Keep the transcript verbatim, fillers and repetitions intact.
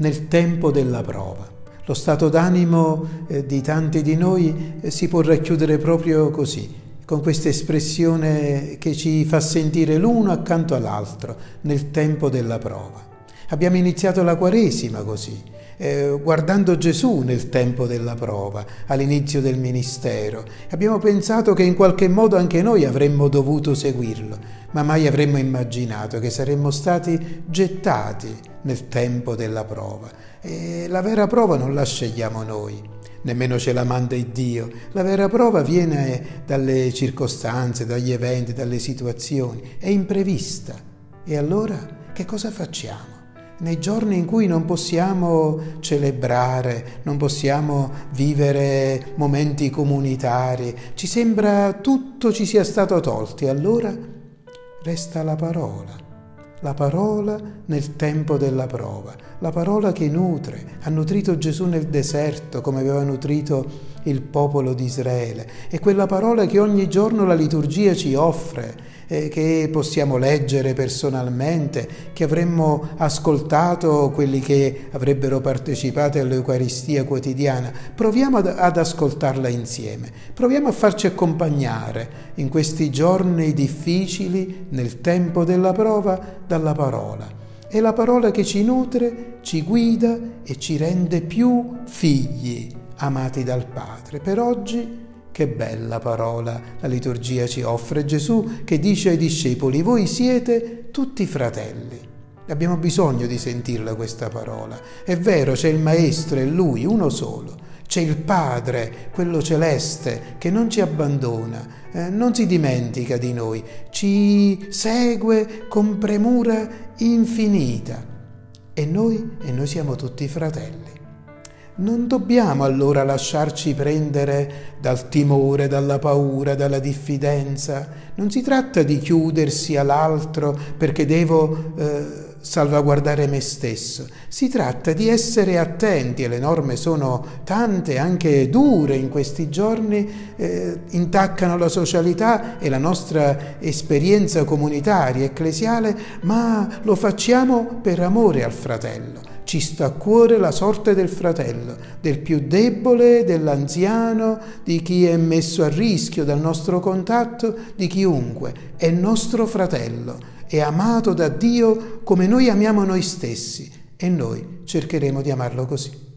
nel tempo della prova. Lo stato d'animo eh, di tanti di noi eh, si può racchiudere proprio così, con questa espressione che ci fa sentire l'uno accanto all'altro nel tempo della prova. Abbiamo iniziato la Quaresima così, eh, guardando Gesù nel tempo della prova, all'inizio del ministero. Abbiamo pensato che in qualche modo anche noi avremmo dovuto seguirlo, ma mai avremmo immaginato che saremmo stati gettati nel tempo della prova. E la vera prova non la scegliamo noi, nemmeno ce la manda il Dio. La vera prova viene dalle circostanze, dagli eventi, dalle situazioni. È imprevista. E allora che cosa facciamo? Nei giorni in cui non possiamo celebrare, non possiamo vivere momenti comunitari, ci sembra tutto ci sia stato tolto, e allora resta la parola, la parola nel tempo della prova, la parola che nutre, ha nutrito Gesù nel deserto come aveva nutrito il popolo di Israele, è quella parola che ogni giorno la liturgia ci offre, che possiamo leggere personalmente, che avremmo ascoltato quelli che avrebbero partecipato all'Eucaristia quotidiana. Proviamo ad, ad ascoltarla insieme, proviamo a farci accompagnare in questi giorni difficili, nel tempo della prova, dalla parola. È la parola che ci nutre, ci guida e ci rende più figli amati dal Padre. Per oggi, che bella parola la liturgia ci offre. Gesù che dice ai discepoli: voi siete tutti fratelli. Abbiamo bisogno di sentirla questa parola. È vero, c'è il Maestro, è Lui, uno solo. C'è il Padre, quello celeste, che non ci abbandona, eh, non si dimentica di noi, ci segue con premura infinita. E noi, e noi siamo tutti fratelli. Non dobbiamo allora lasciarci prendere dal timore, dalla paura, dalla diffidenza. Non si tratta di chiudersi all'altro perché devo eh, salvaguardare me stesso. Si tratta di essere attenti, e le norme sono tante, anche dure in questi giorni, eh, intaccano la socialità e la nostra esperienza comunitaria, ecclesiale, ma lo facciamo per amore al fratello. Ci sta a cuore la sorte del fratello, del più debole, dell'anziano, di chi è messo a rischio dal nostro contatto, di chiunque. È nostro fratello, è amato da Dio come noi amiamo noi stessi, e noi cercheremo di amarlo così.